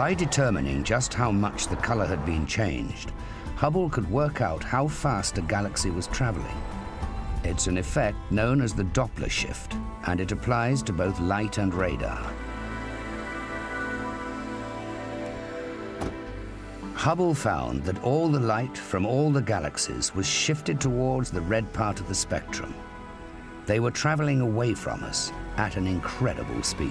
By determining just how much the color had been changed, Hubble could work out how fast a galaxy was traveling. It's an effect known as the Doppler shift, and it applies to both light and radar. Hubble found that all the light from all the galaxies was shifted towards the red part of the spectrum. They were traveling away from us at an incredible speed.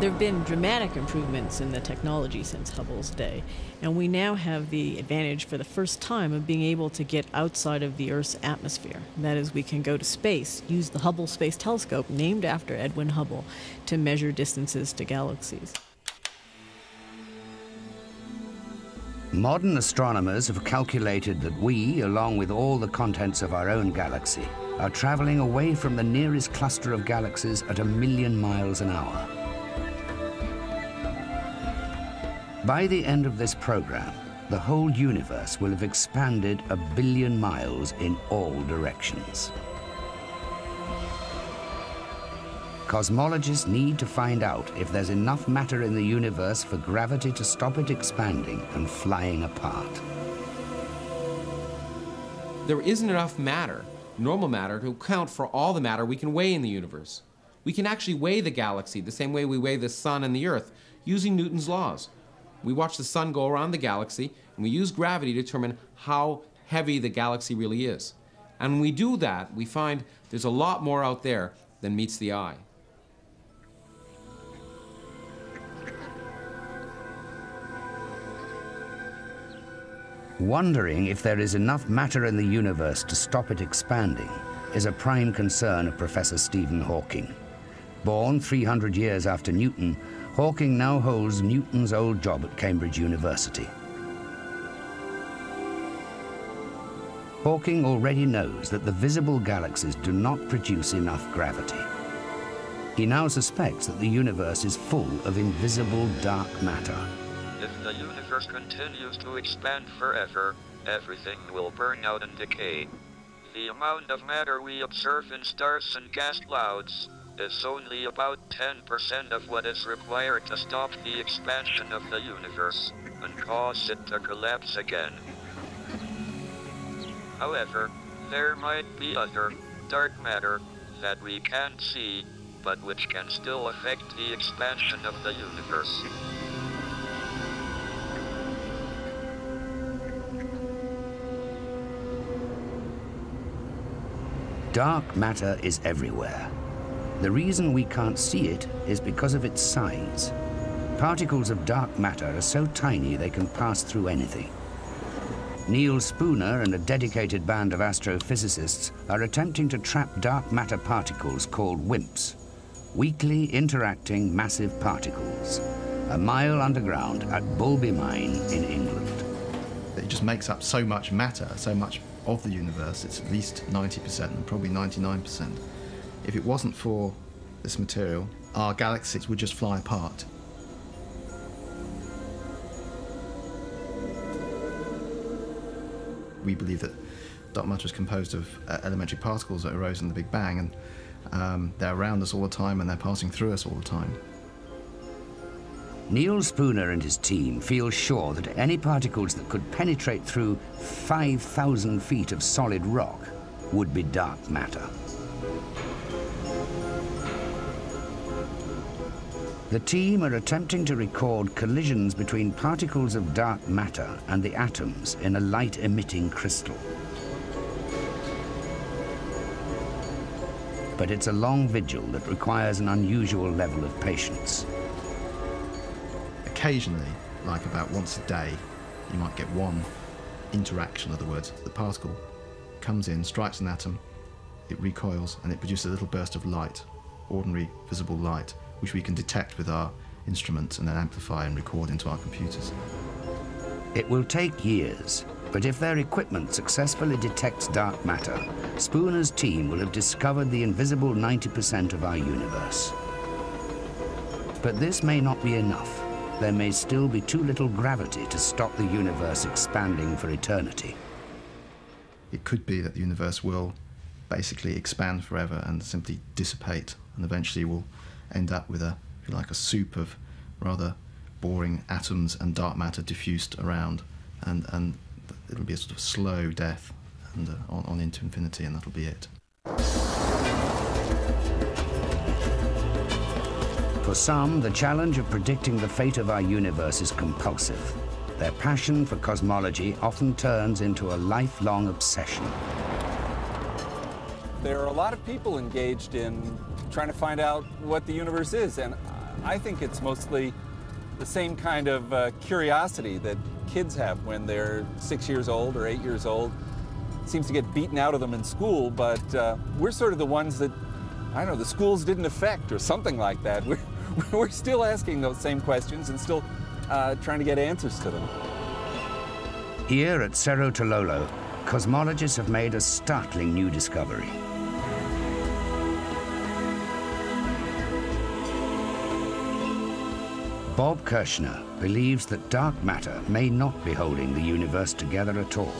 There have been dramatic improvements in the technology since Hubble's day, and we now have the advantage for the first time of being able to get outside of the Earth's atmosphere. That is, we can go to space, use the Hubble Space Telescope, named after Edwin Hubble, to measure distances to galaxies. Modern astronomers have calculated that we, along with all the contents of our own galaxy, are traveling away from the nearest cluster of galaxies at 1,000,000 miles an hour. By the end of this program, the whole universe will have expanded 1 billion miles in all directions. Cosmologists need to find out if there's enough matter in the universe for gravity to stop it expanding and flying apart. There isn't enough matter, normal matter, to account for all the matter we can weigh in the universe. We can actually weigh the galaxy the same way we weigh the sun and the Earth, using Newton's laws. We watch the sun go around the galaxy, and we use gravity to determine how heavy the galaxy really is. And when we do that, we find there's a lot more out there than meets the eye. Wondering if there is enough matter in the universe to stop it expanding is a prime concern of Professor Stephen Hawking. Born 300 years after Newton, Hawking now holds Newton's old job at Cambridge University. Hawking already knows that the visible galaxies do not produce enough gravity. He now suspects that the universe is full of invisible dark matter. If the universe continues to expand forever, everything will burn out and decay. The amount of matter we observe in stars and gas clouds is only about 10% of what is required to stop the expansion of the universe and cause it to collapse again. However, there might be other, dark matter, that we can't see, but which can still affect the expansion of the universe. Dark matter is everywhere. The reason we can't see it is because of its size. Particles of dark matter are so tiny they can pass through anything. Neil Spooner and a dedicated band of astrophysicists are attempting to trap dark matter particles called WIMPs, weakly interacting massive particles, 1 mile underground at Boulby Mine in England. It just makes up so much matter, so much of the universe, it's at least 90% and probably 99%. If it wasn't for this material, our galaxies would just fly apart. We believe that dark matter is composed of elementary particles that arose in the Big Bang, and they're around us all the time and they're passing through us all the time. Neil Spooner and his team feel sure that any particles that could penetrate through 5,000 feet of solid rock would be dark matter. The team are attempting to record collisions between particles of dark matter and the atoms in a light-emitting crystal. But it's a long vigil that requires an unusual level of patience. Occasionally, like about once a day, you might get one interaction. In other words, the particle comes in, strikes an atom, it recoils, and it produces a little burst of light, ordinary visible light, which we can detect with our instruments and then amplify and record into our computers. It will take years, but if their equipment successfully detects dark matter, Spooner's team will have discovered the invisible 90% of our universe. But this may not be enough. There may still be too little gravity to stop the universe expanding for eternity. It could be that the universe will basically expand forever and simply dissipate, and eventually will end up with a, if you like, a soup of rather boring atoms and dark matter diffused around, and it'll be a sort of slow death and on into infinity, and that'll be it. For some, the challenge of predicting the fate of our universe is compulsive. Their passion for cosmology often turns into a lifelong obsession. There are a lot of people engaged in trying to find out what the universe is, and I think it's mostly the same kind of curiosity that kids have when they're 6 years old or 8 years old. It seems to get beaten out of them in school, but we're sort of the ones that, I don't know, the schools didn't affect or something like that. We're still asking those same questions and still trying to get answers to them. Here at Cerro Tololo, cosmologists have made a startling new discovery. Bob Kirschner believes that dark matter may not be holding the universe together at all.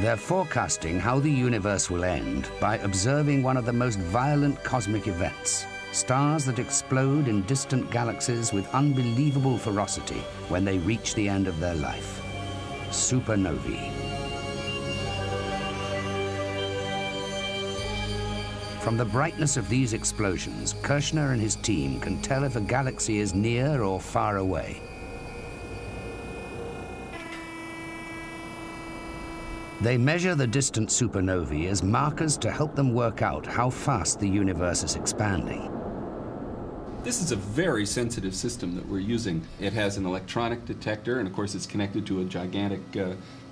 They're forecasting how the universe will end by observing one of the most violent cosmic events, stars that explode in distant galaxies with unbelievable ferocity when they reach the end of their life, supernovae. From the brightness of these explosions, Kirschner and his team can tell if a galaxy is near or far away. They measure the distant supernovae as markers to help them work out how fast the universe is expanding. This is a very sensitive system that we're using. It has an electronic detector, and of course it's connected to a gigantic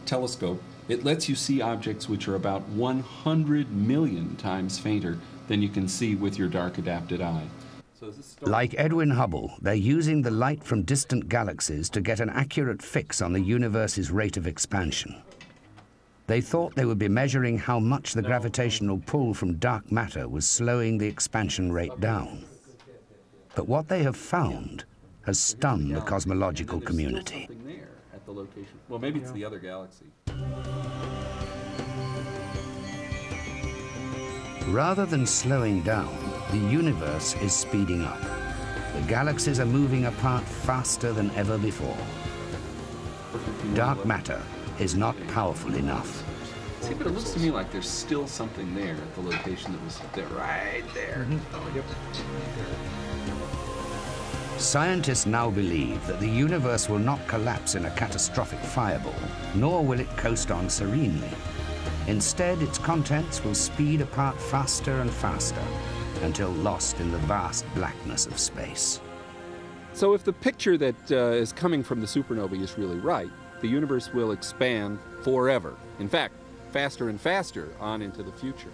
telescope. It lets you see objects which are about 100 million times fainter than you can see with your dark adapted eye. Like Edwin Hubble, they're using the light from distant galaxies to get an accurate fix on the universe's rate of expansion. They thought they would be measuring how much the gravitational pull from dark matter was slowing the expansion rate down. But what they have found has stunned the cosmological community. Location. Well, maybe it's the other galaxy. Rather than slowing down, the universe is speeding up. The galaxies are moving apart faster than ever before. Dark matter is not powerful enough. See, but it looks to me like there's still something there at the location that was there, right there. Mm-hmm. Oh, yep. Scientists now believe that the universe will not collapse in a catastrophic fireball, nor will it coast on serenely. Instead, its contents will speed apart faster and faster until lost in the vast blackness of space. So if the picture that is coming from the supernovae is really right, the universe will expand forever. In fact, faster and faster on into the future.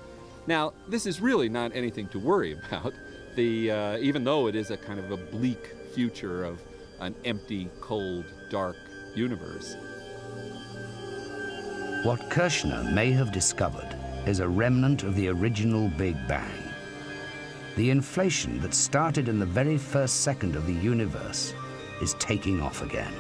Now, this is really not anything to worry about. Even though it is a kind of a bleak future of an empty, cold, dark universe. What Kirschner may have discovered is a remnant of the original Big Bang. The inflation that started in the very first second of the universe is taking off again.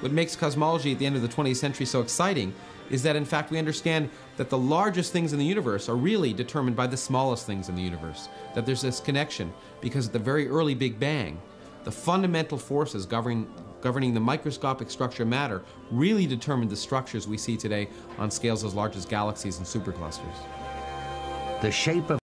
What makes cosmology at the end of the 20th century so exciting is that, in fact, we understand that the largest things in the universe are really determined by the smallest things in the universe, that there's this connection, because at the very early Big Bang, the fundamental forces governing the microscopic structure of matter really determined the structures we see today on scales as large as galaxies and superclusters. The shape of